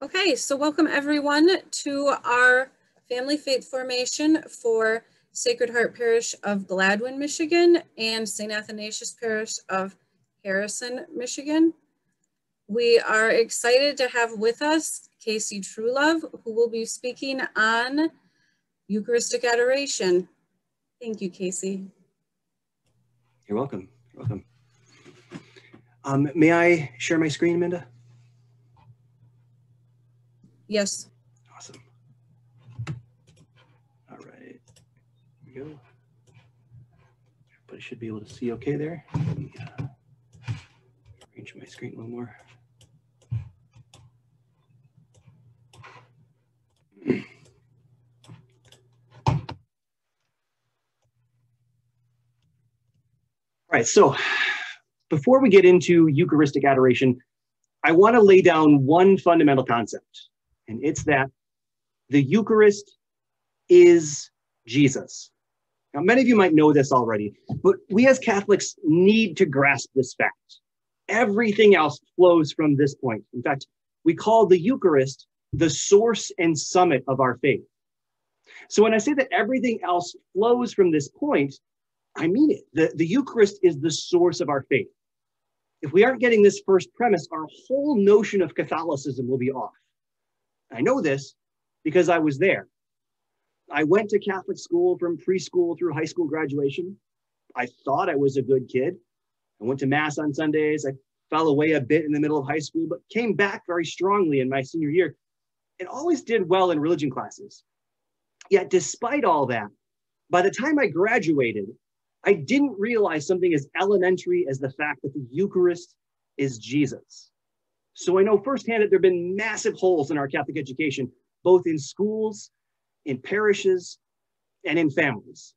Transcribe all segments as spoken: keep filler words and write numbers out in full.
Okay, so welcome everyone to our Family Faith Formation for Sacred Heart Parish of Gladwin, Michigan, and Saint Athanasius Parish of Harrison, Michigan. We are excited to have with us Casey Truelove, who will be speaking on Eucharistic Adoration. Thank you, Casey. You're welcome. You're welcome. Um, may I share my screen, Amanda? Yes. Awesome. All right, here we go. Everybody should be able to see okay there. Let me uh, arrange my screen a little more. All right, so before we get into Eucharistic Adoration, I want to lay down one fundamental concept. And it's that the Eucharist is Jesus. Now, many of you might know this already, but we as Catholics need to grasp this fact. Everything else flows from this point. In fact, we call the Eucharist the source and summit of our faith. So when I say that everything else flows from this point, I mean it. The, the Eucharist is the source of our faith. If we aren't getting this first premise, our whole notion of Catholicism will be off. I know this because I was there. I went to Catholic school from preschool through high school graduation. I thought I was a good kid. I went to Mass on Sundays. I fell away a bit in the middle of high school, but came back very strongly in my senior year and always did well in religion classes. Yet despite all that, by the time I graduated, I didn't realize something as elementary as the fact that the Eucharist is Jesus. So I know firsthand that there have been massive holes in our Catholic education, both in schools, in parishes, and in families.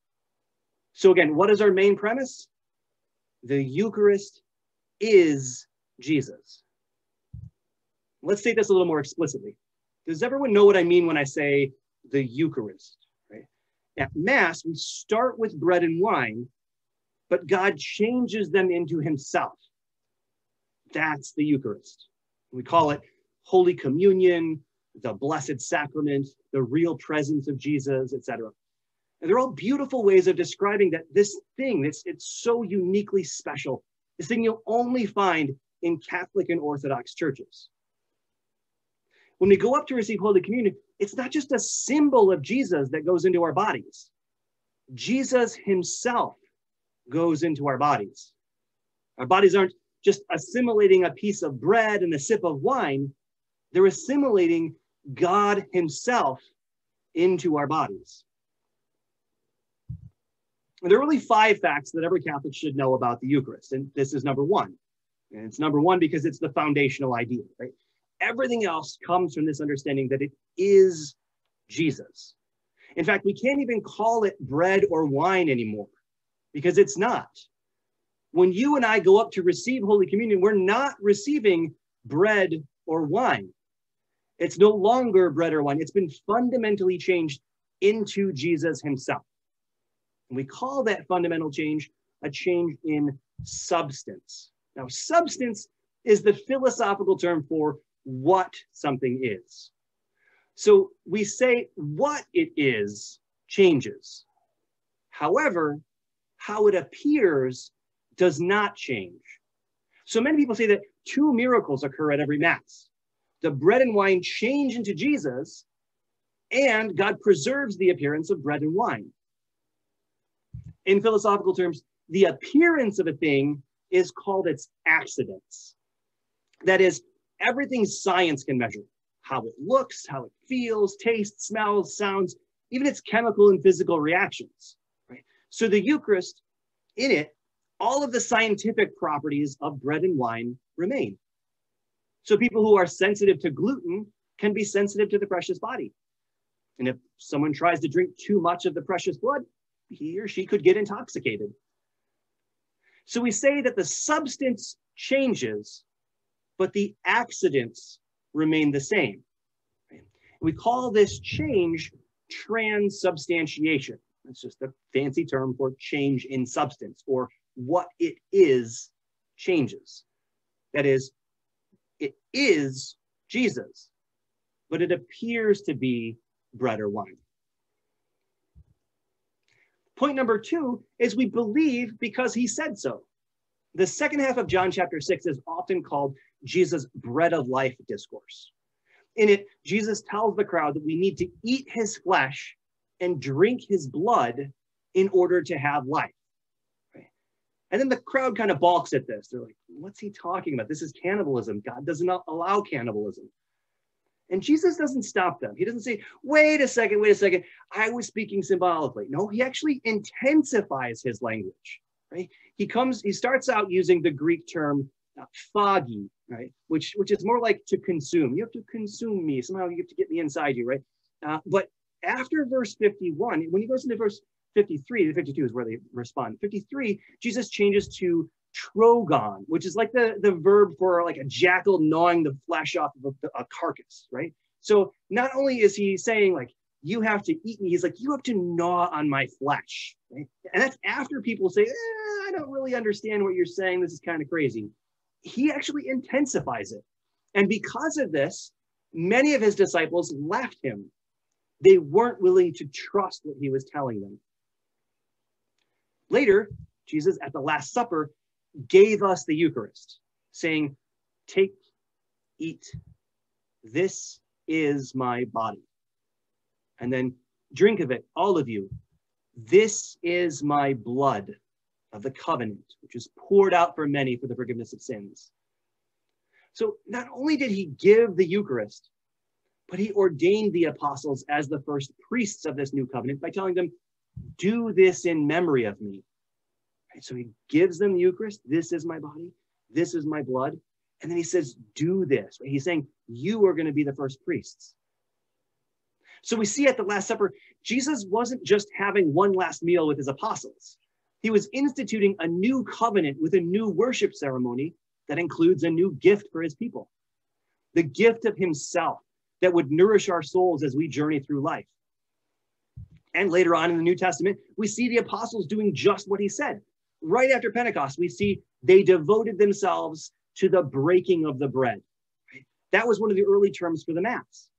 So again, what is our main premise? The Eucharist is Jesus. Let's say this a little more explicitly. Does everyone know what I mean when I say the Eucharist? Right? At Mass, we start with bread and wine, but God changes them into himself. That's the Eucharist. We call it Holy Communion, the Blessed Sacrament, the real presence of Jesus, et cetera. And they're all beautiful ways of describing that this thing, it's, it's so uniquely special, this thing you'll only find in Catholic and Orthodox churches. When we go up to receive Holy Communion, it's not just a symbol of Jesus that goes into our bodies. Jesus himself goes into our bodies. Our bodies aren't just assimilating a piece of bread and a sip of wine, they're assimilating God himself into our bodies. And there are really five facts that every Catholic should know about the Eucharist. And this is number one. And it's number one because it's the foundational idea, right? Everything else comes from this understanding that it is Jesus. In fact, we can't even call it bread or wine anymore because it's not. When you and I go up to receive Holy Communion, we're not receiving bread or wine. It's no longer bread or wine. It's been fundamentally changed into Jesus himself. And we call that fundamental change a change in substance. Now, substance is the philosophical term for what something is. So we say what it is changes. However, how it appears does not change. So many people say that two miracles occur at every Mass. The bread and wine change into Jesus, and God preserves the appearance of bread and wine. In philosophical terms, the appearance of a thing is called its accidence. That is, everything science can measure, how it looks, how it feels, tastes, smells, sounds, even its chemical and physical reactions. Right? So the Eucharist, in it, all of the scientific properties of bread and wine remain. So people who are sensitive to gluten can be sensitive to the precious body. And if someone tries to drink too much of the precious blood, he or she could get intoxicated. So we say that the substance changes, but the accidents remain the same. We call this change transubstantiation. It's just a fancy term for change in substance, or what it is changes. That is, it is Jesus. but it appears to be bread or wine. Point number two is we believe because he said so. The second half of John chapter six is often called Jesus' bread of life discourse. In it, Jesus tells the crowd that we need to eat his flesh and drink his blood in order to have life. Right? And then the crowd kind of balks at this. They're like, what's he talking about? This is cannibalism. God does not allow cannibalism. And Jesus doesn't stop them. He doesn't say, wait a second, wait a second. I was speaking symbolically. No, he actually intensifies his language. Right? He comes, he starts out using the Greek term uh, phagi, right? Which, which is more like to consume. You have to consume me. Somehow you have to get me inside you, right? Uh, but after verse fifty-one, when he goes into verse fifty-three, to fifty-two is where they respond. fifty-three, Jesus changes to trogon, which is like the, the verb for like a jackal gnawing the flesh off of a, a carcass, right? So not only is he saying like, you have to eat me, he's like, you have to gnaw on my flesh. Right? And that's after people say, eh, I don't really understand what you're saying. This is kind of crazy. He actually intensifies it. And because of this, many of his disciples left him. They weren't willing to trust what he was telling them. Later, Jesus at the Last Supper gave us the Eucharist, saying, take, eat, this is my body. And then drink of it, all of you. This is my blood of the covenant, which is poured out for many for the forgiveness of sins. So not only did he give the Eucharist, but he ordained the apostles as the first priests of this new covenant by telling them, do this in memory of me. Right? So he gives them the Eucharist. This is my body. This is my blood. And then he says, do this. Right? He's saying, you are going to be the first priests. So we see at the Last Supper, Jesus wasn't just having one last meal with his apostles. He was instituting a new covenant with a new worship ceremony that includes a new gift for his people. The gift of himself that would nourish our souls as we journey through life. And later on in the New Testament, we see the apostles doing just what he said. Right after Pentecost, we see they devoted themselves to the breaking of the bread. That was one of the early terms for the Mass.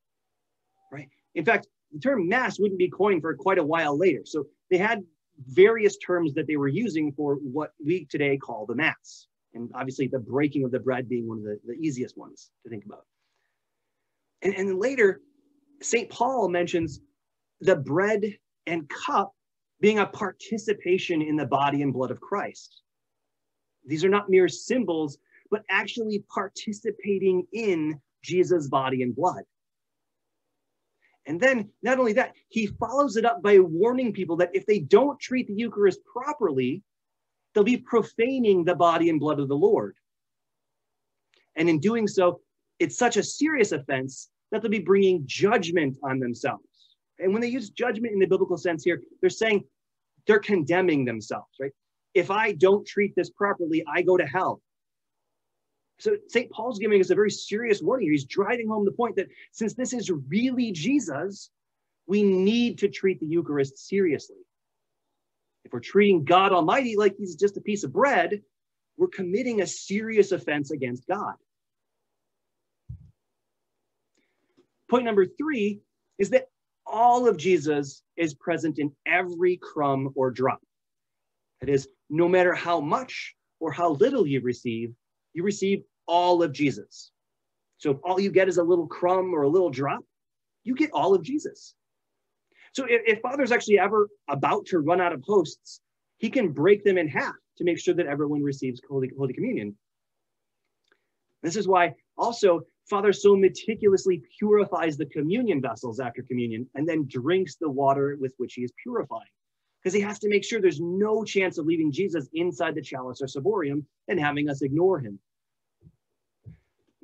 In fact, the term Mass wouldn't be coined for quite a while later. So they had various terms that they were using for what we today call the Mass. And obviously the breaking of the bread being one of the, the easiest ones to think about. And, and later, Saint Paul mentions the bread and cup being a participation in the body and blood of Christ. These are not mere symbols, but actually participating in Jesus' body and blood. And then, not only that, he follows it up by warning people that if they don't treat the Eucharist properly, they'll be profaning the body and blood of the Lord. And in doing so, it's such a serious offense that they'll be bringing judgment on themselves. And when they use judgment in the biblical sense here, they're saying they're condemning themselves, right? If I don't treat this properly, I go to hell. So Saint Paul's giving us a very serious warning. He's driving home the point that since this is really Jesus, we need to treat the Eucharist seriously. If we're treating God Almighty like he's just a piece of bread, we're committing a serious offense against God. Point number three is that all of Jesus is present in every crumb or drop. That is, no matter how much or how little you receive, you receive all of Jesus. So if all you get is a little crumb or a little drop, you get all of Jesus. So if, if Father's actually ever about to run out of hosts, he can break them in half to make sure that everyone receives Holy, Holy Communion. This is why also Father so meticulously purifies the communion vessels after communion and then drinks the water with which he is purifying. Because he has to make sure there's no chance of leaving Jesus inside the chalice or ciborium and having us ignore him.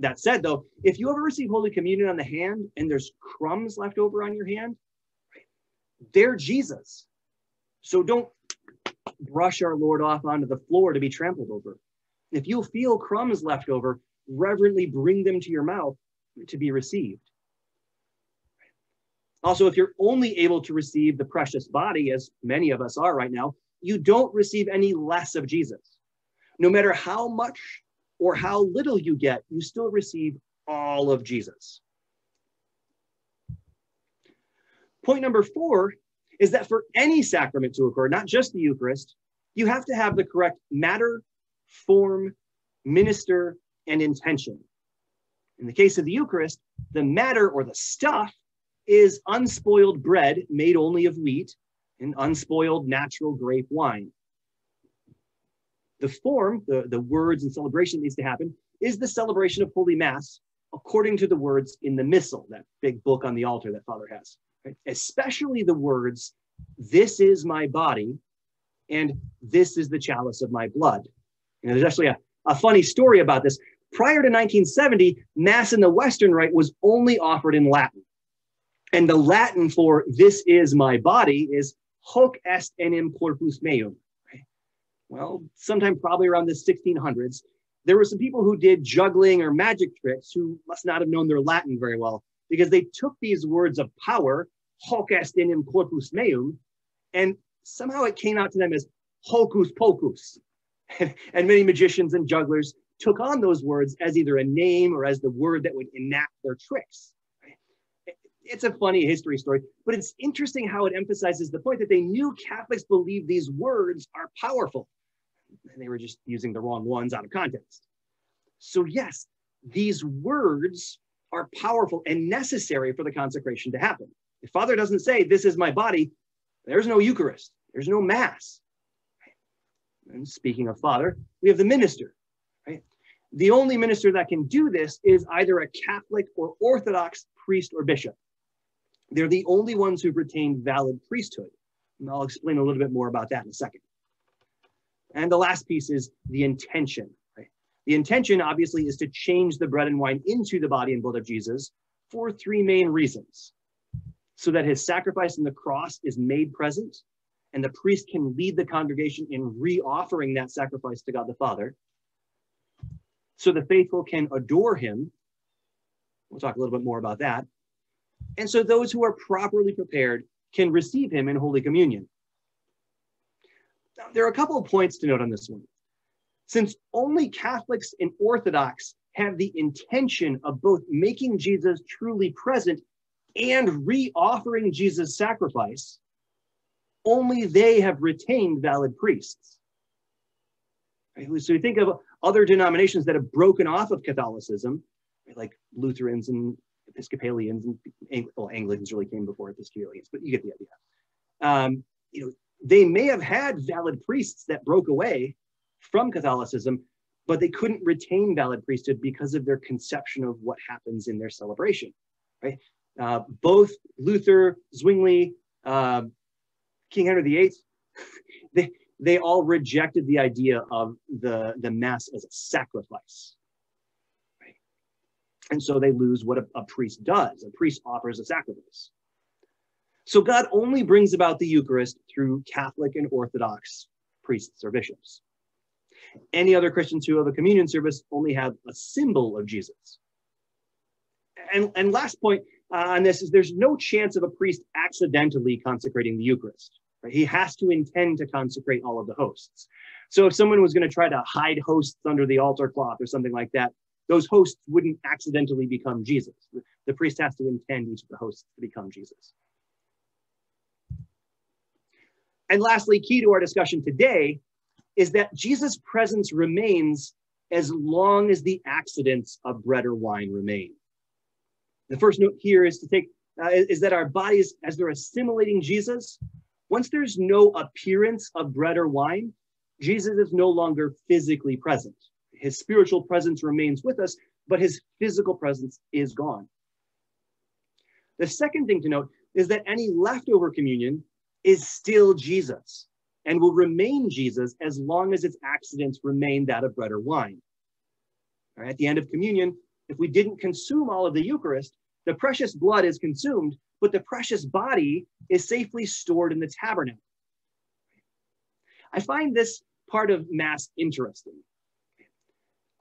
That said, though, if you ever receive Holy Communion on the hand and there's crumbs left over on your hand, they're Jesus. So don't brush our Lord off onto the floor to be trampled over. If you feel crumbs left over, reverently bring them to your mouth to be received. Also, if you're only able to receive the precious body, as many of us are right now, you don't receive any less of Jesus. No matter how much or how little you get, you still receive all of Jesus. Point number four is that for any sacrament to occur, not just the Eucharist, you have to have the correct matter, form, minister, and intention. In the case of the Eucharist, the matter or the stuff is unspoiled bread made only of wheat and unspoiled natural grape wine. The form, the, the words and celebration that needs to happen, is the celebration of Holy Mass according to the words in the Missal, that big book on the altar that Father has, right? Especially the words, "This is my body," and "This is the chalice of my blood." You know, there's actually a, a funny story about this. Prior to nineteen seventy, Mass in the Western Rite was only offered in Latin. And the Latin for "this is my body" is "hoc est enim corpus meum." Right? Well, sometime probably around the sixteen hundreds, there were some people who did juggling or magic tricks who must not have known their Latin very well, because they took these words of power, "hoc est enim corpus meum," and somehow it came out to them as "hocus pocus." And many magicians and jugglers took on those words as either a name or as the word that would enact their tricks. It's a funny history story, but it's interesting how it emphasizes the point that they knew Catholics believe these words are powerful, and they were just using the wrong ones out of context. So yes, these words are powerful and necessary for the consecration to happen. If Father doesn't say, "This is my body," there's no Eucharist, there's no Mass. And speaking of Father, we have the minister, right? The only minister that can do this is either a Catholic or Orthodox priest or bishop. They're the only ones who've retained valid priesthood. And I'll explain a little bit more about that in a second. And the last piece is the intention, right? The intention, obviously, is to change the bread and wine into the body and blood of Jesus for three main reasons: so that his sacrifice on the cross is made present, and the priest can lead the congregation in re-offering that sacrifice to God the Father, so the faithful can adore him. We'll talk a little bit more about that. And so those who are properly prepared can receive him in Holy Communion. Now, there are a couple of points to note on this one. Since only Catholics and Orthodox have the intention of both making Jesus truly present and re-offering Jesus' sacrifice, only they have retained valid priests. Right? So you think of other denominations that have broken off of Catholicism, right? Like Lutherans and Episcopalians, and Ang well, Anglicans really came before Episcopalians, but you get the idea. Um, you know, they may have had valid priests that broke away from Catholicism, but they couldn't retain valid priesthood because of their conception of what happens in their celebration. Right? Uh, both Luther, Zwingli, uh, King Henry the Eighth, they, they all rejected the idea of the, the Mass as a sacrifice. Right? And so they lose what a, a priest does. A priest offers a sacrifice. So God only brings about the Eucharist through Catholic and Orthodox priests or bishops. Any other Christians who have a communion service only have a symbol of Jesus. And, and last point uh, on this is there's no chance of a priest accidentally consecrating the Eucharist. Right? He has to intend to consecrate all of the hosts. So if someone was going to try to hide hosts under the altar cloth or something like that, those hosts wouldn't accidentally become Jesus. The priest has to intend each of the hosts to become Jesus. And lastly, key to our discussion today is that Jesus' presence remains as long as the accidents of bread or wine remain. The first note here is to take uh, is that our bodies, as they're assimilating Jesus, once there's no appearance of bread or wine, Jesus is no longer physically present. His spiritual presence remains with us, but his physical presence is gone. The second thing to note is that any leftover communion is still Jesus and will remain Jesus as long as its accidents remain that of bread or wine. All right, at the end of communion, if we didn't consume all of the Eucharist, the precious blood is consumed, but the precious body is safely stored in the tabernacle. I find this part of Mass interesting.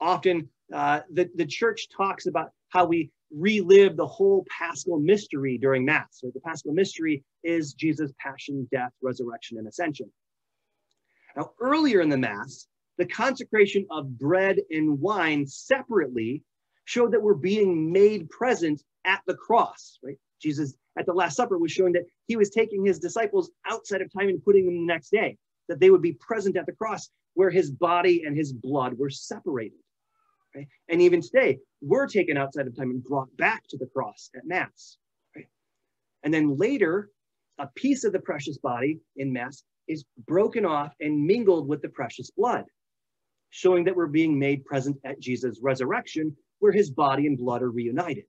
Often uh, the, the church talks about how we relive the whole Paschal mystery during Mass. So the Paschal mystery is Jesus' passion, death, resurrection, and ascension. Now, earlier in the Mass, the consecration of bread and wine separately showed that we're being made present at the cross, right? Jesus at the Last Supper was showing that he was taking his disciples outside of time and putting them the next day, that they would be present at the cross where his body and his blood were separated. Right? And even today, we're taken outside of time and brought back to the cross at Mass. Right? And then later, a piece of the precious body in Mass is broken off and mingled with the precious blood, showing that we're being made present at Jesus' resurrection, where his body and blood are reunited.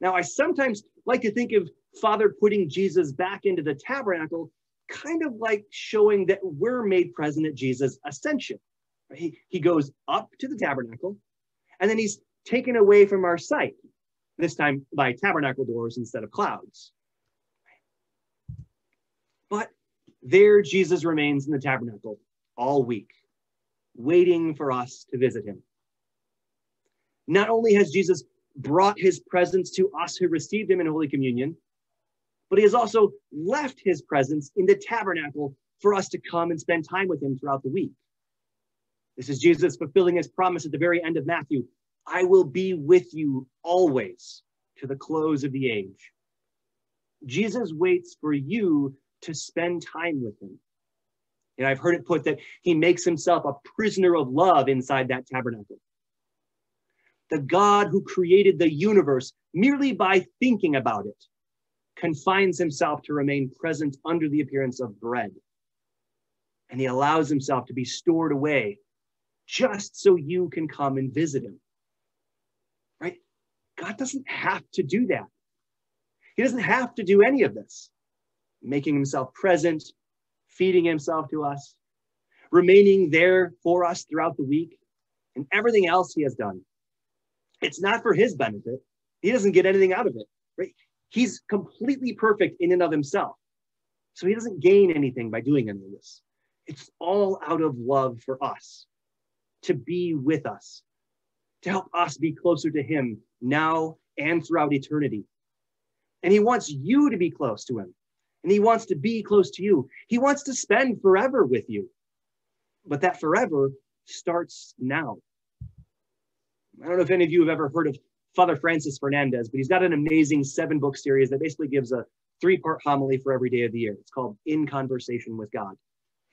Now, I sometimes like to think of Father putting Jesus back into the tabernacle, kind of like showing that we're made present at Jesus' ascension. He, he goes up to the tabernacle, and then he's taken away from our sight, this time by tabernacle doors instead of clouds. But there Jesus remains in the tabernacle all week, waiting for us to visit him. Not only has Jesus brought his presence to us who received him in Holy Communion, but he has also left his presence in the tabernacle for us to come and spend time with him throughout the week. This is Jesus fulfilling his promise at the very end of Matthew, "I will be with you always to the close of the age." Jesus waits for you to spend time with him. And I've heard it put that he makes himself a prisoner of love inside that tabernacle. The God who created the universe merely by thinking about it confines himself to remain present under the appearance of bread. And he allows himself to be stored away just so you can come and visit him, right? God doesn't have to do that. He doesn't have to do any of this, making himself present, feeding himself to us, remaining there for us throughout the week, and everything else he has done. It's not for his benefit. He doesn't get anything out of it, right? He's completely perfect in and of himself. So he doesn't gain anything by doing any of this. It's all out of love for us, to be with us, to help us be closer to him now and throughout eternity. And he wants you to be close to him. And he wants to be close to you. He wants to spend forever with you. But that forever starts now. I don't know if any of you have ever heard of Father Francis Fernandez, but he's got an amazing seven-book series that basically gives a three-part homily for every day of the year. It's called In Conversation with God.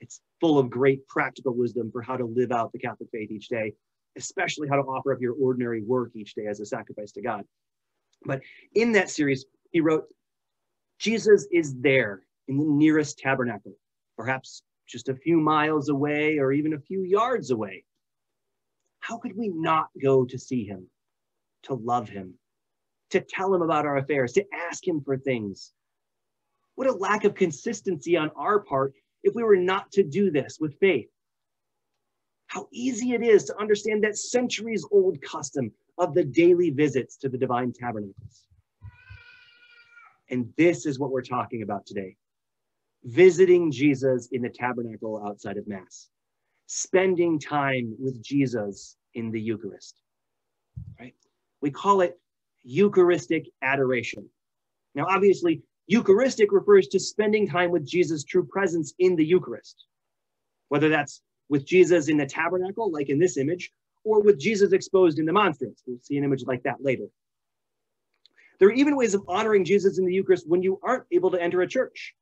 It's full of great practical wisdom for how to live out the Catholic faith each day, especially how to offer up your ordinary work each day as a sacrifice to God. But in that series, he wrote, Jesus is there in the nearest tabernacle, perhaps just a few miles away or even a few yards away. How could we not go to see him, to love him, to tell him about our affairs, to ask him for things? What a lack of consistency on our part if we were not to do this with faith. How easy it is to understand that centuries-old custom of the daily visits to the divine tabernacles. And this is what we're talking about today. Visiting Jesus in the tabernacle outside of Mass. Spending time with Jesus in the Eucharist, right? We call it Eucharistic Adoration. Now, obviously, Eucharistic refers to spending time with Jesus' true presence in the Eucharist, whether that's with Jesus in the tabernacle, like in this image, or with Jesus exposed in the monstrance. We'll see an image like that later. There are even ways of honoring Jesus in the Eucharist when you aren't able to enter a church.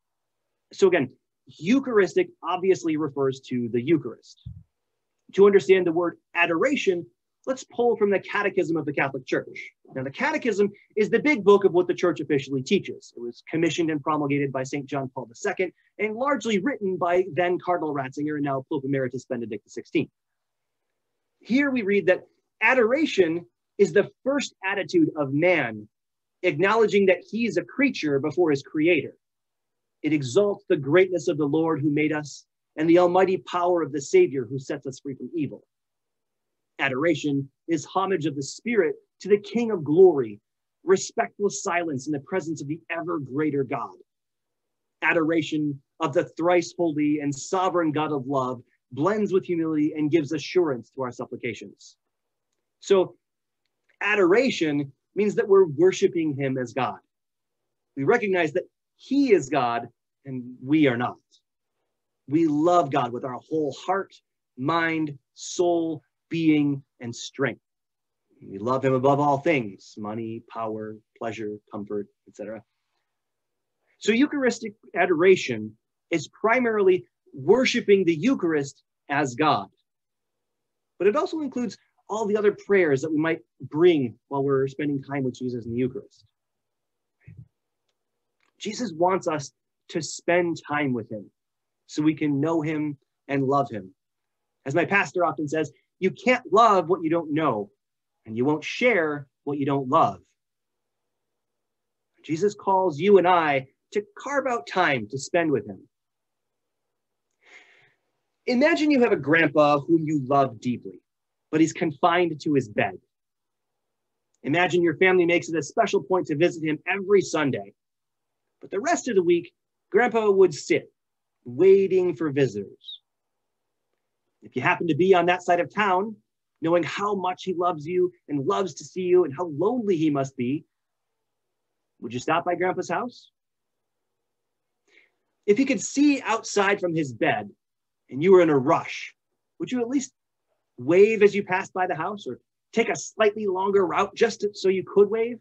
So again, Eucharistic obviously refers to the Eucharist. To understand the word adoration, let's pull from the Catechism of the Catholic Church. Now, the Catechism is the big book of what the Church officially teaches. It was commissioned and promulgated by Saint John Paul the Second and largely written by then Cardinal Ratzinger and now Pope Emeritus Benedict the Sixteenth. Here we read that adoration is the first attitude of man, acknowledging that he's a creature before his creator. It exalts the greatness of the Lord who made us and the almighty power of the Savior who sets us free from evil. Adoration is homage of the Spirit to the King of glory, respectful silence in the presence of the ever greater God. Adoration of the thrice holy and sovereign God of love blends with humility and gives assurance to our supplications. So adoration means that we're worshiping him as God. We recognize that he is God, and we are not. We love God with our whole heart, mind, soul, being, and strength. We love him above all things, money, power, pleasure, comfort, et cetera. So Eucharistic adoration is primarily worshiping the Eucharist as God. But it also includes all the other prayers that we might bring while we're spending time with Jesus in the Eucharist. Jesus wants us to spend time with him so we can know him and love him. As my pastor often says, you can't love what you don't know, and you won't share what you don't love. Jesus calls you and I to carve out time to spend with him. Imagine you have a grandpa whom you love deeply, but he's confined to his bed. Imagine your family makes it a special point to visit him every Sunday, but the rest of the week, grandpa would sit, waiting for visitors. If you happen to be on that side of town, knowing how much he loves you and loves to see you and how lonely he must be, would you stop by grandpa's house? If he could see outside from his bed and you were in a rush, would you at least wave as you passed by the house or take a slightly longer route just to, so you could wave?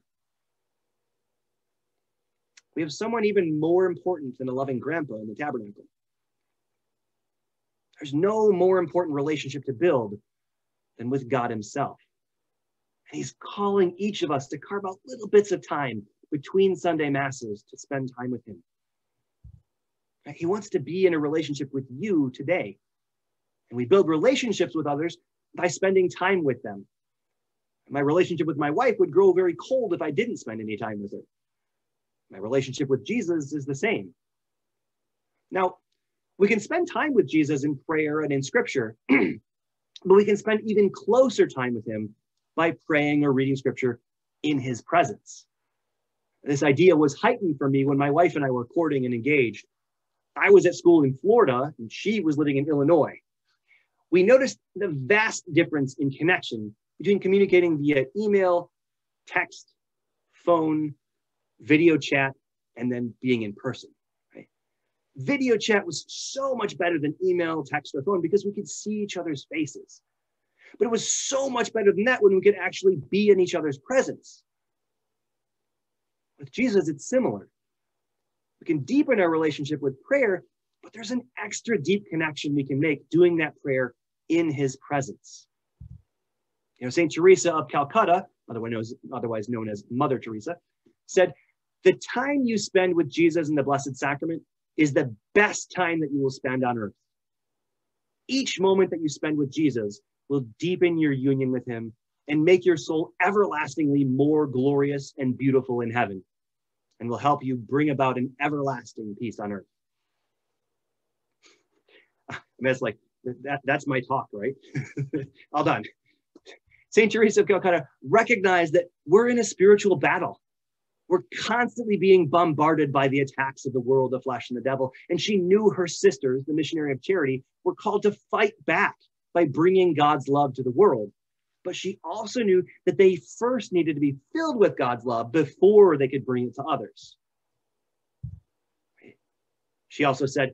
We have someone even more important than a loving grandpa in the tabernacle. There's no more important relationship to build than with God himself. And he's calling each of us to carve out little bits of time between Sunday masses to spend time with him. He wants to be in a relationship with you today. And we build relationships with others by spending time with them. My relationship with my wife would grow very cold if I didn't spend any time with her. My relationship with Jesus is the same. Now, we can spend time with Jesus in prayer and in scripture, but we can spend even closer time with him by praying or reading scripture in his presence. This idea was heightened for me when my wife and I were courting and engaged. I was at school in Florida and she was living in Illinois. We noticed the vast difference in connection between communicating via email, text, phone, video chat, and then being in person. Right? Video chat was so much better than email, text, or phone because we could see each other's faces. But it was so much better than that when we could actually be in each other's presence. With Jesus, it's similar. We can deepen our relationship with prayer, but there's an extra deep connection we can make doing that prayer in his presence. You know, Saint Teresa of Calcutta, otherwise known as Mother Teresa, said, "The time you spend with Jesus in the Blessed Sacrament is the best time that you will spend on earth. Each moment that you spend with Jesus will deepen your union with him and make your soul everlastingly more glorious and beautiful in heaven, and will help you bring about an everlasting peace on earth." I mean, it's like, that, that's my talk, right? All done. Saint Teresa of Calcutta recognized that we're in a spiritual battle. We're constantly being bombarded by the attacks of the world, the flesh, and the devil. And she knew her sisters, the Missionary of Charity, were called to fight back by bringing God's love to the world. But she also knew that they first needed to be filled with God's love before they could bring it to others. She also said,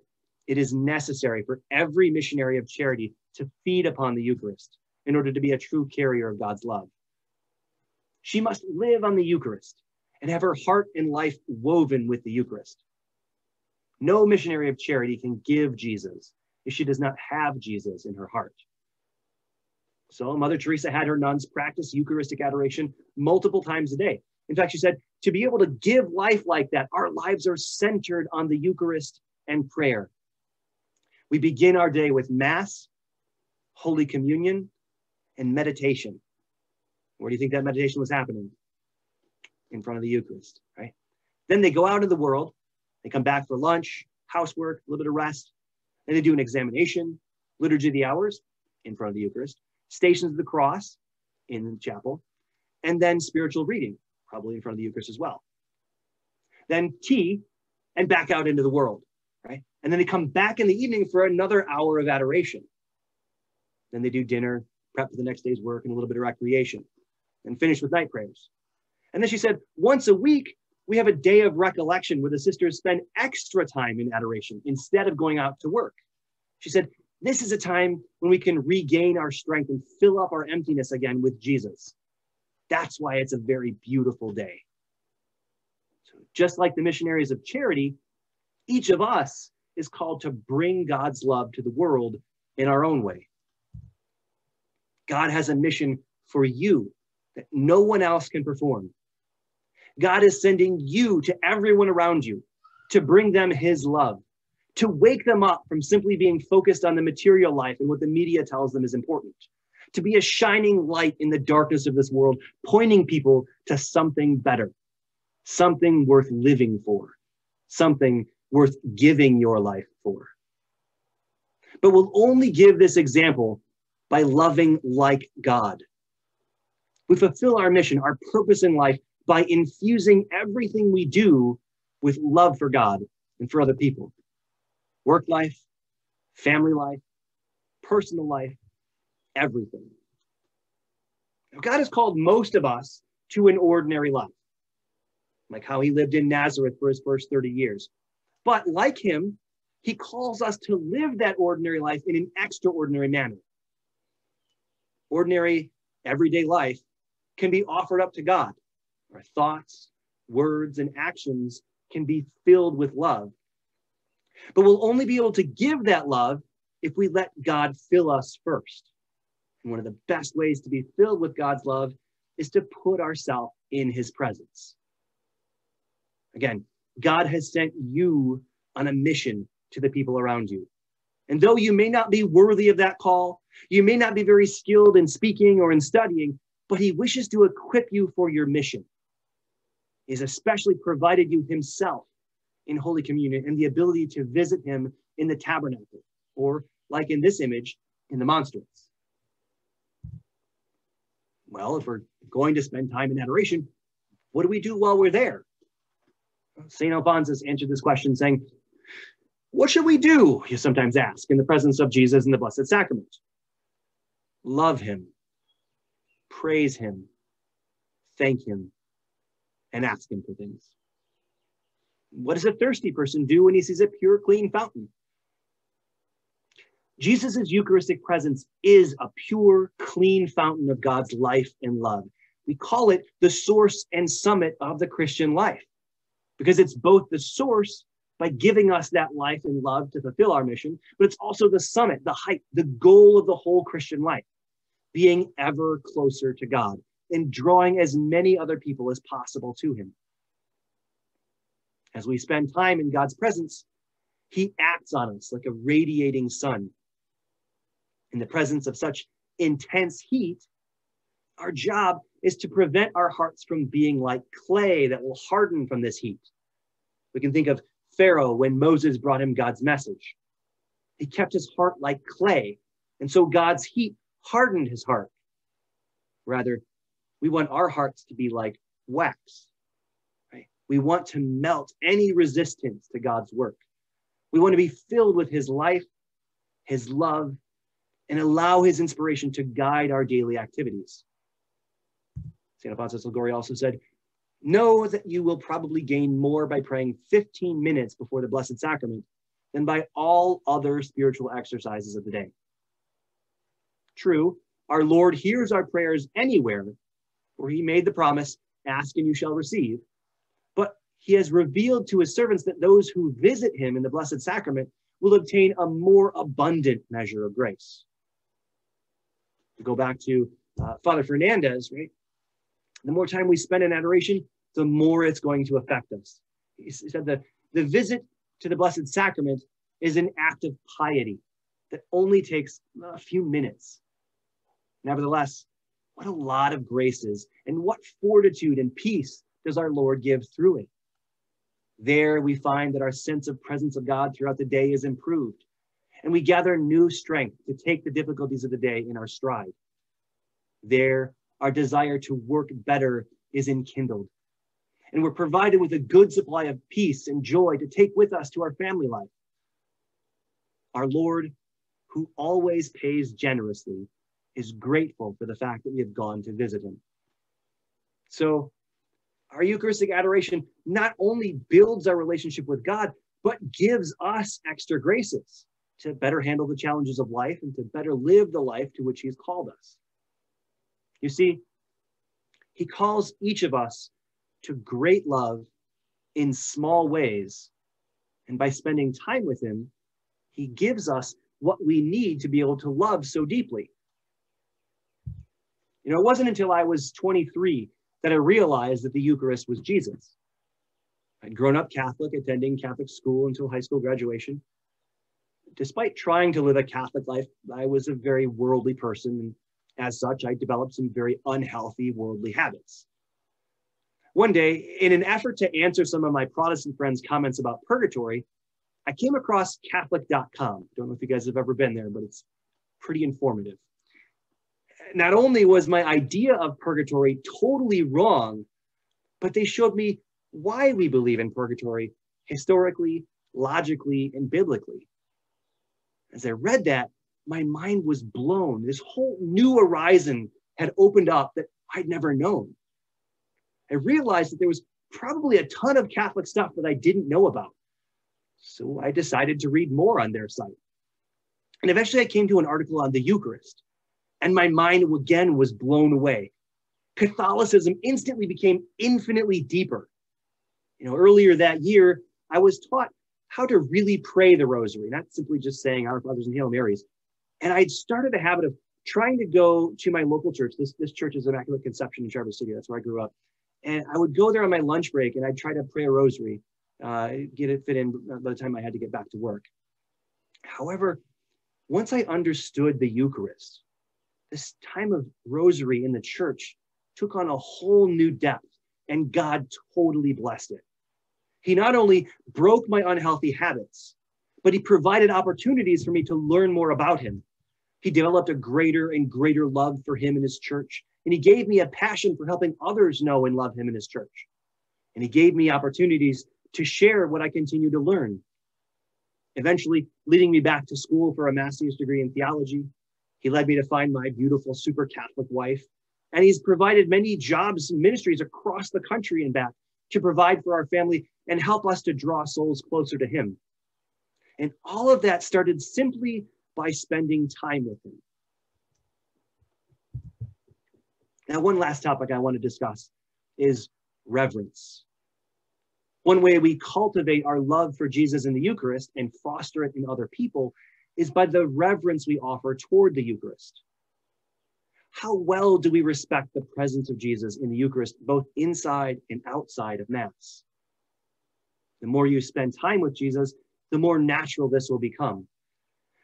it is necessary for every missionary of charity to feed upon the Eucharist in order to be a true carrier of God's love. She must live on the Eucharist and have her heart and life woven with the Eucharist. No missionary of charity can give Jesus if she does not have Jesus in her heart. So Mother Teresa had her nuns practice Eucharistic adoration multiple times a day. In fact, she said, to be able to give life like that, our lives are centered on the Eucharist and prayer. We begin our day with Mass, Holy Communion, and meditation. Where do you think that meditation was happening? In front of the Eucharist, right? Then they go out into the world, they come back for lunch, housework, a little bit of rest, and they do an examination, Liturgy of the Hours, in front of the Eucharist, Stations of the Cross in the chapel, and then spiritual reading, probably in front of the Eucharist as well. Then tea, and back out into the world, right? And then they come back in the evening for another hour of adoration. Then they do dinner, prep for the next day's work, and a little bit of recreation, and finish with night prayers. And then she said, once a week, we have a day of recollection where the sisters spend extra time in adoration instead of going out to work. She said, this is a time when we can regain our strength and fill up our emptiness again with Jesus. That's why it's a very beautiful day. So just like the missionaries of charity, each of us is called to bring God's love to the world in our own way. God has a mission for you that no one else can perform. God is sending you to everyone around you to bring them his love, to wake them up from simply being focused on the material life and what the media tells them is important, to be a shining light in the darkness of this world, pointing people to something better, something worth living for, something worth giving your life for. But we'll only give this example by loving like God. We fulfill our mission, our purpose in life, by infusing everything we do with love for God and for other people. Work life, family life, personal life, everything. God has called most of us to an ordinary life, like how he lived in Nazareth for his first thirty years. But like him, he calls us to live that ordinary life in an extraordinary manner. Ordinary, everyday life can be offered up to God. Our thoughts, words, and actions can be filled with love. But we'll only be able to give that love if we let God fill us first. And one of the best ways to be filled with God's love is to put ourselves in his presence. Again, God has sent you on a mission to the people around you. And though you may not be worthy of that call, you may not be very skilled in speaking or in studying, but he wishes to equip you for your mission. He's especially provided you himself in Holy Communion and the ability to visit him in the tabernacle, or like in this image, in the monstrance. Well, if we're going to spend time in adoration, what do we do while we're there? Saint Alphonsus answered this question saying, what should we do, you sometimes ask, in the presence of Jesus in the Blessed Sacrament? Love him, praise him, thank him, and ask him for things. What does a thirsty person do when he sees a pure, clean fountain? Jesus' Eucharistic presence is a pure, clean fountain of God's life and love. We call it the source and summit of the Christian life, because it's both the source by giving us that life and love to fulfill our mission, but it's also the summit, the height, the goal of the whole Christian life, being ever closer to God and drawing as many other people as possible to him. As we spend time in God's presence, he acts on us like a radiating sun. In the presence of such intense heat, our job is to prevent our hearts from being like clay that will harden from this heat. We can think of Pharaoh when Moses brought him God's message. He kept his heart like clay, and so God's heat hardened his heart. Rather, we want our hearts to be like wax, right? We want to melt any resistance to God's work. We want to be filled with his life, his love, and allow his inspiration to guide our daily activities. Saint Alphonsus Liguori also said, know that you will probably gain more by praying fifteen minutes before the Blessed Sacrament than by all other spiritual exercises of the day. True, our Lord hears our prayers anywhere, for he made the promise, ask and you shall receive. But he has revealed to his servants that those who visit him in the Blessed Sacrament will obtain a more abundant measure of grace. To go back to uh, Father Fernandez, right? The more time we spend in adoration, the more it's going to affect us. He said that the visit to the Blessed Sacrament is an act of piety that only takes a few minutes. Nevertheless, what a lot of graces and what fortitude and peace does our Lord give through it. There we find that our sense of presence of God throughout the day is improved, and we gather new strength to take the difficulties of the day in our stride. There, our desire to work better is enkindled, and we're provided with a good supply of peace and joy to take with us to our family life. Our Lord, who always pays generously, is grateful for the fact that we have gone to visit him. So our Eucharistic adoration not only builds our relationship with God, but gives us extra graces to better handle the challenges of life and to better live the life to which he's called us. You see, He calls each of us to great love in small ways. And by spending time with him, he gives us what we need to be able to love so deeply. You know, it wasn't until I was twenty-three that I realized that the Eucharist was Jesus. I'd grown up Catholic, attending Catholic school until high school graduation. Despite trying to live a Catholic life, I was a very worldly person, and as such, I developed some very unhealthy worldly habits. One day, in an effort to answer some of my Protestant friends' comments about purgatory, I came across Catholic dot com. Don't know if you guys have ever been there, but it's pretty informative. Not only was my idea of purgatory totally wrong, but they showed me why we believe in purgatory historically, logically, and biblically. As I read that, my mind was blown. This whole new horizon had opened up that I'd never known. I realized that there was probably a ton of Catholic stuff that I didn't know about. So I decided to read more on their site. And eventually I came to an article on the Eucharist, and my mind again was blown away. Catholicism instantly became infinitely deeper. You know, earlier that year, I was taught how to really pray the rosary, not simply just saying Our Fathers and Hail Marys. And I'd started a habit of trying to go to my local church. This, this church is Immaculate Conception in Traverse City. That's where I grew up. And I would go there on my lunch break and I'd try to pray a rosary, uh, get it fit in by the time I had to get back to work. However, once I understood the Eucharist, this time of rosary in the church took on a whole new depth, and God totally blessed it. He not only broke my unhealthy habits, but he provided opportunities for me to learn more about him. He developed a greater and greater love for him and his church. And he gave me a passion for helping others know and love him and his church. And he gave me opportunities to share what I continue to learn. Eventually leading me back to school for a master's degree in theology. He led me to find my beautiful, super Catholic wife. And he's provided many jobs and ministries across the country and back to provide for our family and help us to draw souls closer to him. And all of that started simply by spending time with him. Now, one last topic I want to discuss is reverence. One way we cultivate our love for Jesus in the Eucharist and foster it in other people is by the reverence we offer toward the Eucharist. How well do we respect the presence of Jesus in the Eucharist, both inside and outside of Mass? The more you spend time with Jesus, the more natural this will become.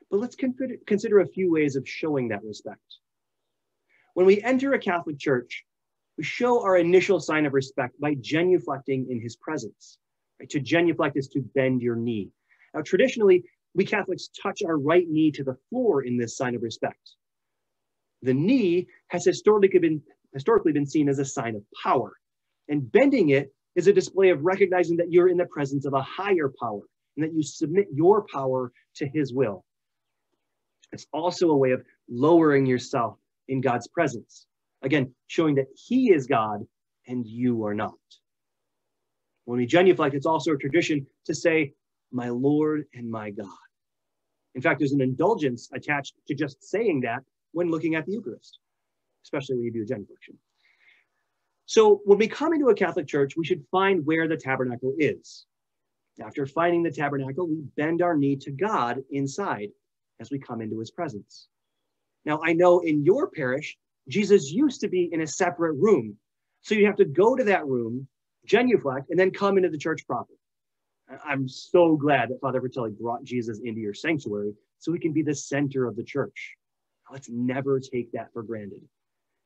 But let's consider a few ways of showing that respect. When we enter a Catholic church, we show our initial sign of respect by genuflecting in his presence. Right? To genuflect is to bend your knee. Now, traditionally, we Catholics touch our right knee to the floor in this sign of respect. The knee has historically been, historically been seen as a sign of power, and bending it is a display of recognizing that you're in the presence of a higher power and that you submit your power to his will. It's also a way of lowering yourself in God's presence. Again, showing that he is God and you are not. When we genuflect, it's also a tradition to say, my Lord and my God. In fact, there's an indulgence attached to just saying that when looking at the Eucharist, especially when you do a genuflection. So when we come into a Catholic church, we should find where the tabernacle is. After finding the tabernacle, we bend our knee to God inside as we come into his presence. Now, I know in your parish, Jesus used to be in a separate room. So you'd have to go to that room, genuflect, and then come into the church proper. I'm so glad that Father Portelli brought Jesus into your sanctuary so he can be the center of the church. Let's never take that for granted.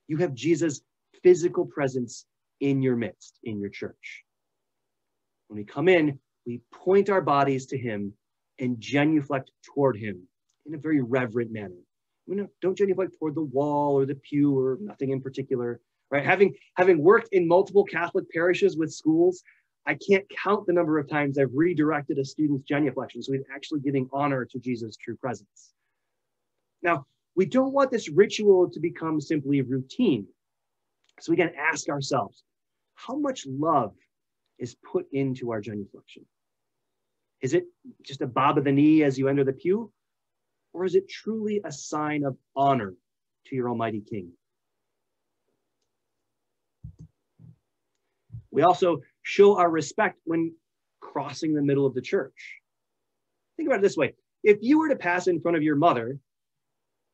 You have Jesus' physical presence in your midst, in your church. When we come in, we point our bodies to him and genuflect toward him in a very reverent manner. We don't, don't genuflect toward the wall or the pew or nothing in particular, right? Having, having worked in multiple Catholic parishes with schools, I can't count the number of times I've redirected a student's genuflection, so he's actually giving honor to Jesus' true presence. Now, we don't want this ritual to become simply routine. So we gotta ask ourselves, how much love is put into our genuflection? Is it just a bob of the knee as you enter the pew? Or is it truly a sign of honor to your Almighty King? We also show our respect when crossing the middle of the church. Think about it this way. If you were to pass in front of your mother,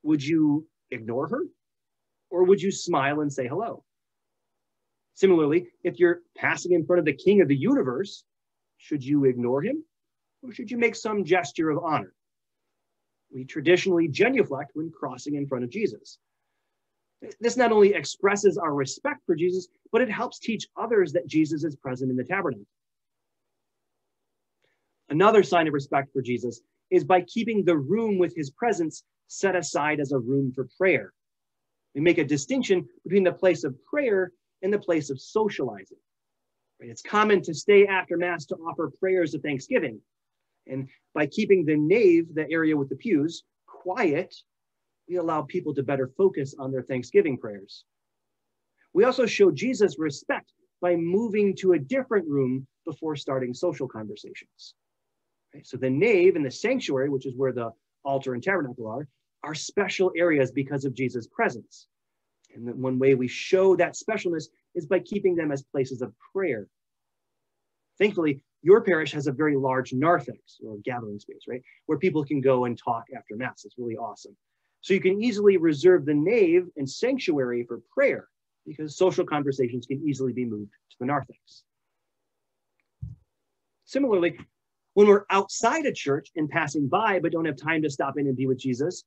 would you ignore her? Or would you smile and say hello? Similarly, if you're passing in front of the King of the universe, should you ignore him? Or should you make some gesture of honor? We traditionally genuflect when crossing in front of Jesus. This not only expresses our respect for Jesus, but it helps teach others that Jesus is present in the tabernacle. Another sign of respect for Jesus is by keeping the room with his presence set aside as a room for prayer. We make a distinction between the place of prayer and the place of socializing. It's common to stay after Mass to offer prayers of thanksgiving. And by keeping the nave, the area with the pews, quiet, we allow people to better focus on their thanksgiving prayers. We also show Jesus respect by moving to a different room before starting social conversations. Okay, so the nave and the sanctuary, which is where the altar and tabernacle are, are special areas because of Jesus' presence. And then one way we show that specialness is by keeping them as places of prayer. Thankfully, your parish has a very large narthex, or gathering space, right? Where people can go and talk after Mass. It's really awesome. So you can easily reserve the nave and sanctuary for prayer because social conversations can easily be moved to the narthex. Similarly, when we're outside a church and passing by but don't have time to stop in and be with Jesus,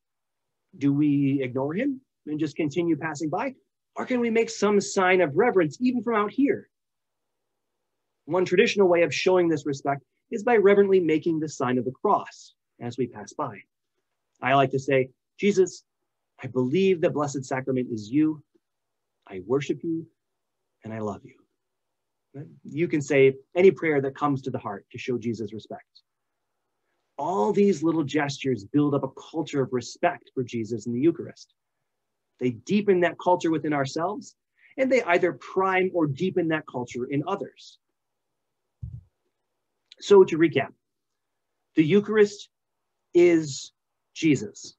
do we ignore him and just continue passing by? Or can we make some sign of reverence even from out here? One traditional way of showing this respect is by reverently making the sign of the cross as we pass by. I like to say, Jesus, I believe the Blessed Sacrament is you. I worship you and I love you. You can say any prayer that comes to the heart to show Jesus respect. All these little gestures build up a culture of respect for Jesus in the Eucharist. They deepen that culture within ourselves, and they either prime or deepen that culture in others. So to recap, the Eucharist is Jesus.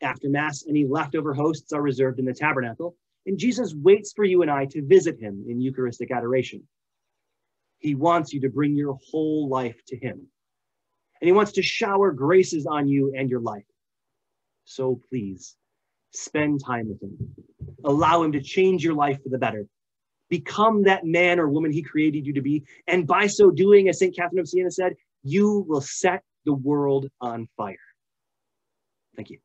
After Mass, any leftover hosts are reserved in the tabernacle, and Jesus waits for you and I to visit him in Eucharistic adoration. He wants you to bring your whole life to him, and he wants to shower graces on you and your life. So please, spend time with him. Allow him to change your life for the better. Become that man or woman he created you to be, and by so doing, as Saint Catherine of Siena said, you will set the world on fire. Thank you.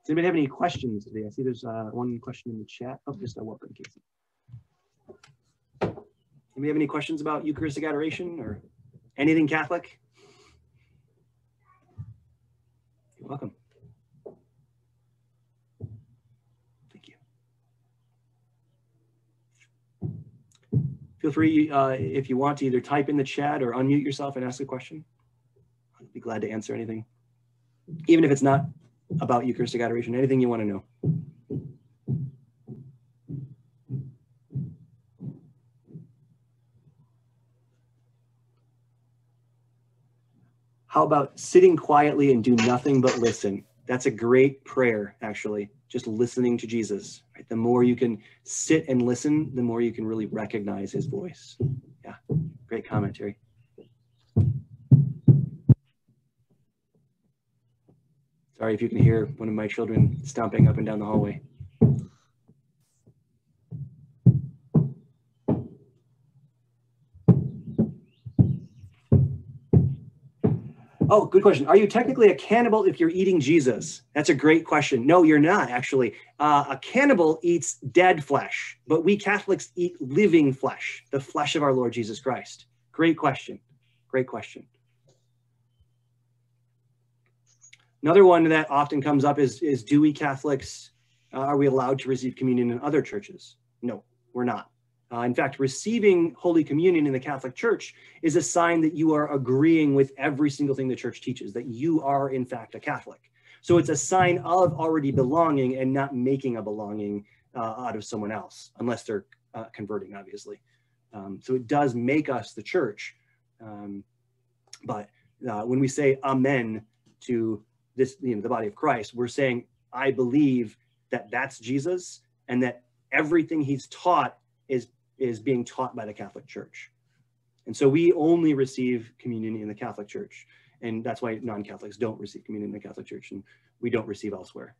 Does anybody have any questions today? I see there's uh, one question in the chat. Oh, just a welcome, Casey. Anybody have any questions about Eucharistic adoration or anything Catholic? You're welcome. Thank you. Feel free, uh, if you want, to either type in the chat or unmute yourself and ask a question. I'll be glad to answer anything, even if it's not about Eucharistic adoration, anything you want to know. How about sitting quietly and do nothing but listen? That's a great prayer, actually, just listening to Jesus. Right? The more you can sit and listen, the more you can really recognize his voice. Yeah, great commentary. Sorry if you can hear one of my children stomping up and down the hallway. Oh, good question. Are you technically a cannibal if you're eating Jesus? That's a great question. No, you're not, actually. Uh, a cannibal eats dead flesh, but we Catholics eat living flesh, the flesh of our Lord Jesus Christ. Great question. Great question. Another one that often comes up is, is do we Catholics, uh, are we allowed to receive communion in other churches? No, we're not. Uh, in fact, receiving Holy Communion in the Catholic Church is a sign that you are agreeing with every single thing the Church teaches, that you are, in fact, a Catholic. So it's a sign of already belonging and not making a belonging uh, out of someone else, unless they're uh, converting, obviously. Um, so it does make us the Church. Um, but uh, when we say amen to this, you know, the body of Christ. We're saying, I believe that that's Jesus, and that everything he's taught is, is being taught by the Catholic Church. And so we only receive communion in the Catholic Church. And that's why non-Catholics don't receive communion in the Catholic Church, and we don't receive elsewhere.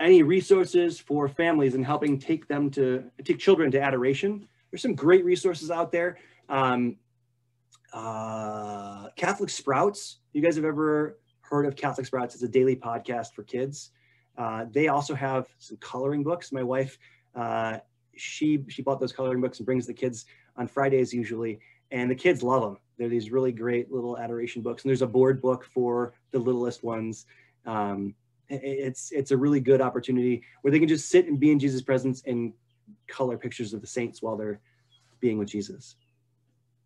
Any resources for families and helping take them to take children to adoration? There's some great resources out there. Um, uh, Catholic Sprouts. You guys have ever heard of Catholic Sprouts? It's a daily podcast for kids. Uh, they also have some coloring books. My wife, uh, she she bought those coloring books and brings the kids on Fridays usually, and the kids love them. They're these really great little adoration books, and there's a board book for the littlest ones. Um, It's it's a really good opportunity where they can just sit and be in Jesus' presence and color pictures of the saints while they're being with Jesus.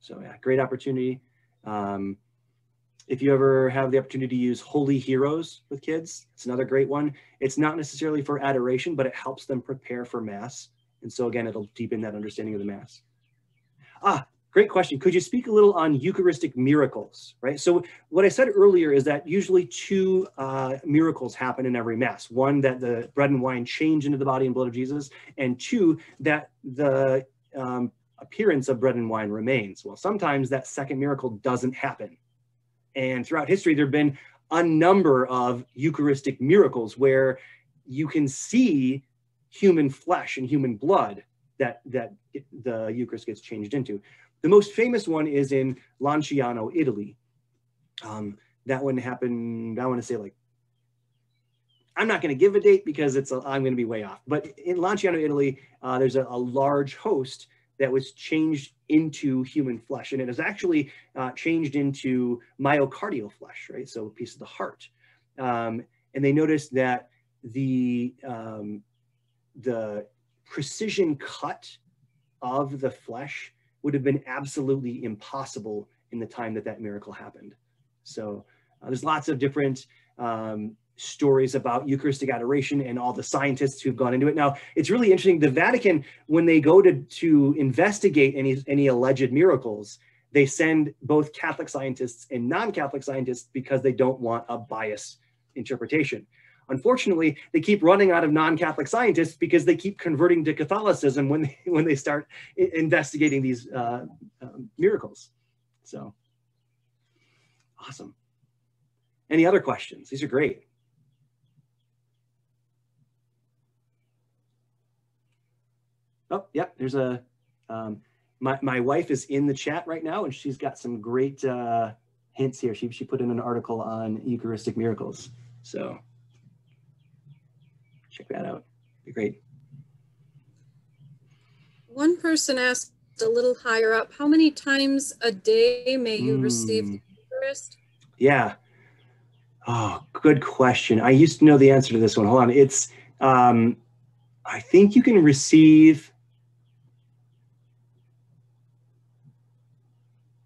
So yeah, great opportunity. Um, if you ever have the opportunity to use Holy Heroes with kids, it's another great one. It's not necessarily for adoration, but it helps them prepare for Mass. And so again, it'll deepen that understanding of the Mass. Ah, great question. Could you speak a little on Eucharistic miracles, right? So what I said earlier is that usually two uh, miracles happen in every Mass. One, that the bread and wine change into the body and blood of Jesus, and two, that the um, appearance of bread and wine remains. Well, sometimes that second miracle doesn't happen. And throughout history, there have been a number of Eucharistic miracles where you can see human flesh and human blood that, that the Eucharist gets changed into. The most famous one is in Lanciano, Italy. Um, that one happened, I want to say like, I'm not going to give a date because it's a, I'm going to be way off. But in Lanciano, Italy, uh, there's a, a large host that was changed into human flesh. And it was actually uh, changed into myocardial flesh, right? So a piece of the heart. Um, and they noticed that the, um, the precision cut of the flesh would have been absolutely impossible in the time that that miracle happened. So uh, there's lots of different um, stories about Eucharistic adoration and all the scientists who've gone into it. Now, it's really interesting. The Vatican, when they go to, to investigate any, any alleged miracles, they send both Catholic scientists and non-Catholic scientists because they don't want a biased interpretation. Unfortunately, they keep running out of non-Catholic scientists because they keep converting to Catholicism when they, when they start investigating these uh, um, miracles. So, awesome. Any other questions? These are great. Oh, yeah, there's a, um, my, my wife is in the chat right now, and she's got some great uh, hints here. She, she put in an article on Eucharistic miracles, so. Check that out. It'd be great. One person asked a little higher up, how many times a day may you mm. receive the Eucharist? Yeah. Oh, good question. I used to know the answer to this one. Hold on. It's, um, I think you can receive,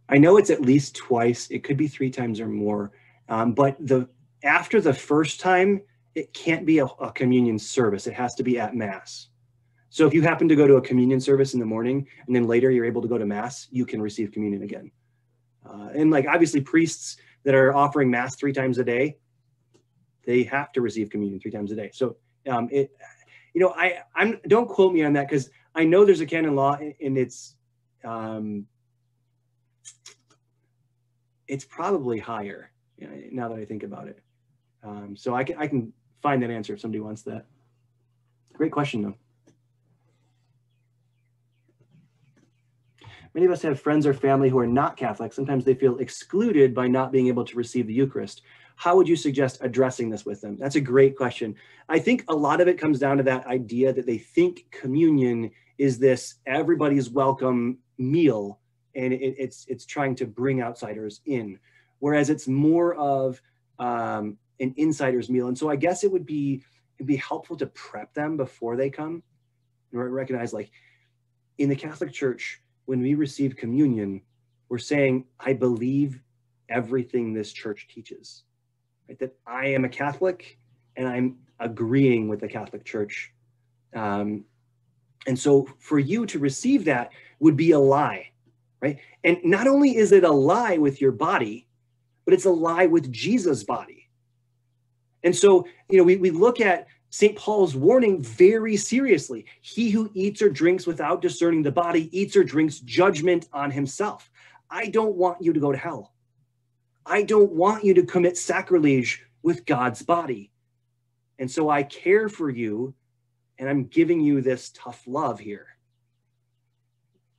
I know it's at least twice. It could be three times or more. Um, but the after the first time, it can't be a, a communion service. It has to be at Mass. So if you happen to go to a communion service in the morning and then later you're able to go to Mass, you can receive communion again. Uh, and like obviously priests that are offering Mass three times a day, they have to receive communion three times a day. So um, it, you know, I I'm, don't quote me on that because I know there's a canon law and it's, um, it's probably higher now that I think about it. Um, so I can, I can, find that answer if somebody wants that. Great question, though. Many of us have friends or family who are not Catholic. Sometimes they feel excluded by not being able to receive the Eucharist. How would you suggest addressing this with them? That's a great question. I think a lot of it comes down to that idea that they think communion is this everybody's welcome meal, and it, it's it's trying to bring outsiders in, whereas it's more of um, an insider's meal. And so I guess it would be, it'd be helpful to prep them before they come and recognize, like, in the Catholic Church, when we receive communion, we're saying, I believe everything this church teaches, right? That I am a Catholic and I'm agreeing with the Catholic Church. Um, and so for you to receive that would be a lie, right? And not only is it a lie with your body, but it's a lie with Jesus' body. And so, you know, we, we look at Saint Paul's warning very seriously. He who eats or drinks without discerning the body eats or drinks judgment on himself. I don't want you to go to hell. I don't want you to commit sacrilege with God's body. And so I care for you, and I'm giving you this tough love here.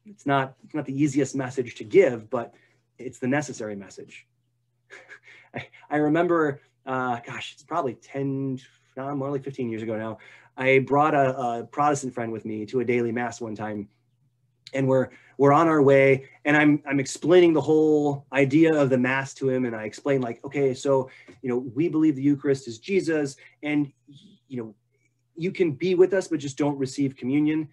It's not, it's not the easiest message to give, but it's the necessary message. I, I remember, uh, gosh, it's probably ten, no, more like fifteen years ago now. I brought a, a Protestant friend with me to a daily mass one time, and we're we're on our way, and I'm I'm explaining the whole idea of the mass to him, and I explain like, okay, so you know we believe the Eucharist is Jesus, and you know you can be with us, but just don't receive communion.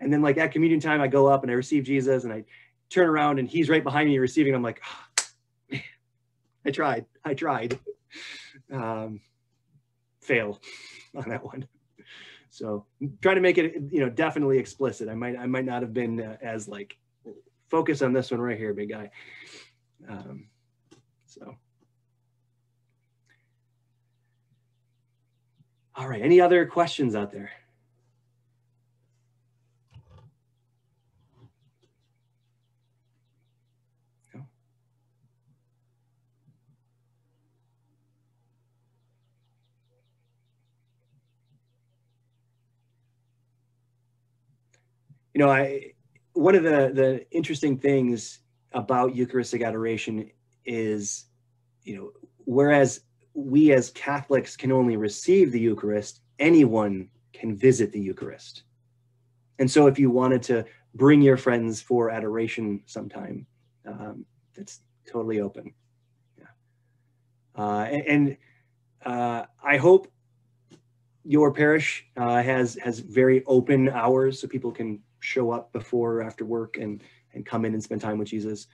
And then like at communion time, I go up and I receive Jesus, and I turn around and he's right behind me receiving. I'm like, oh, man, I tried, I tried, um, fail on that one. So try to make it, you know, definitely explicit. I might, I might not have been uh, as like, focus on this one right here, big guy. Um, so. All right, any other questions out there? No? You know, I one of the, the interesting things about Eucharistic adoration is, you know, whereas we as Catholics can only receive the Eucharist, anyone can visit the Eucharist. And so if you wanted to bring your friends for adoration sometime, um, that's totally open. Yeah. Uh, and uh, I hope your parish uh, has has very open hours so people can show up before or after work and, and come in and spend time with Jesus.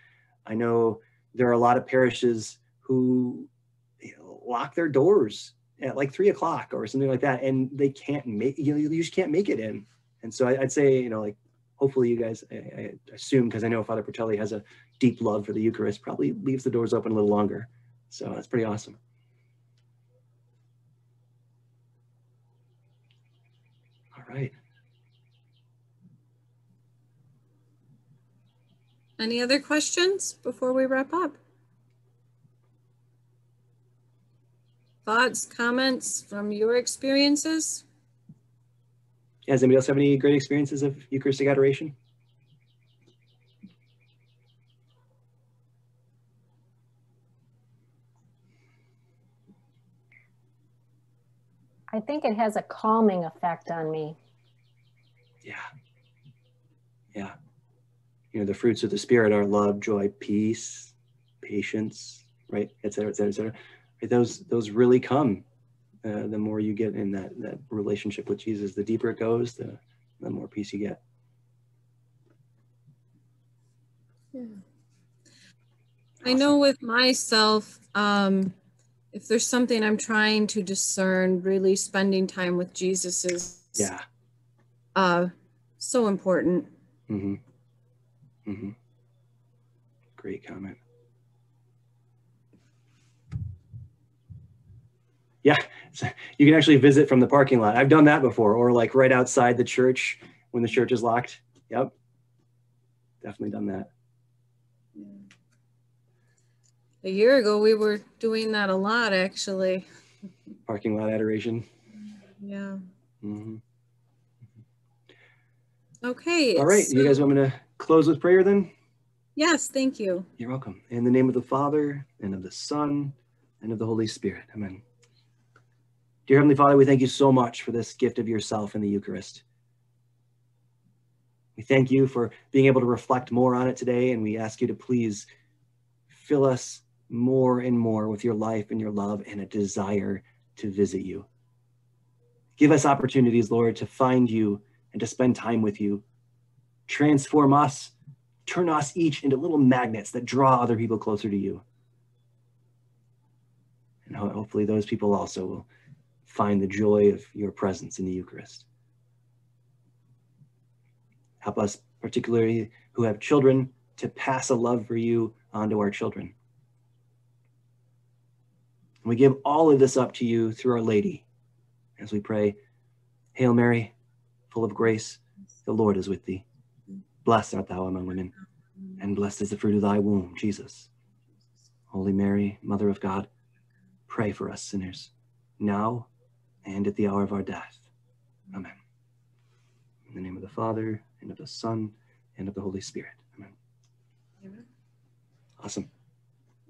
I know there are a lot of parishes who lock their doors at like three o'clock or something like that, and they can't make, you know, you just can't make it in. And so I, I'd say, you know, like, hopefully you guys, I, I assume, because I know Father Portelli has a deep love for the Eucharist, probably leaves the doors open a little longer. So that's pretty awesome. All right. Any other questions before we wrap up? Thoughts, comments from your experiences? Yeah, does anybody else have any great experiences of Eucharistic adoration? I think it has a calming effect on me. Yeah. Yeah. You know, the fruits of the Spirit are love, joy, peace, patience, right? Et cetera, et cetera, et cetera. Those those really come uh, the more you get in that that relationship with Jesus. The deeper it goes, the the more peace you get. Yeah. Awesome. I know with myself, um, if there's something I'm trying to discern, really spending time with Jesus is yeah uh, so important. Mm-hmm. Mm-hmm. Great comment. Yeah, so you can actually visit from the parking lot. I've done that before, or like right outside the church when the church is locked. Yep, definitely done that. A year ago, we were doing that a lot, actually. Parking lot adoration. Yeah. Mm-hmm. Okay. All right, so you guys want me to close with prayer then? Yes, thank you. You're welcome. In the name of the Father, and of the Son, and of the Holy Spirit, amen. Dear Heavenly Father, we thank you so much for this gift of yourself in the Eucharist. We thank you for being able to reflect more on it today, and we ask you to please fill us more and more with your life and your love and a desire to visit you. Give us opportunities, Lord, to find you and to spend time with you. Transform us, turn us each into little magnets that draw other people closer to you. And hopefully those people also will find the joy of your presence in the Eucharist. Help us, particularly who have children, to pass a love for you onto our children. And we give all of this up to you through Our Lady as we pray, Hail Mary, full of grace, the Lord is with thee. Blessed art thou among women, and blessed is the fruit of thy womb, Jesus. Holy Mary, Mother of God, pray for us sinners, now and at the hour of our death. Amen. In the name of the Father, and of the Son, and of the Holy Spirit. Amen. Amen. Awesome.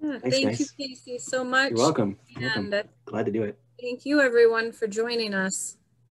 Yeah, Thanks, thank guys. you, Casey, so much. You're welcome. You're welcome. Glad to do it. Thank you, everyone, for joining us.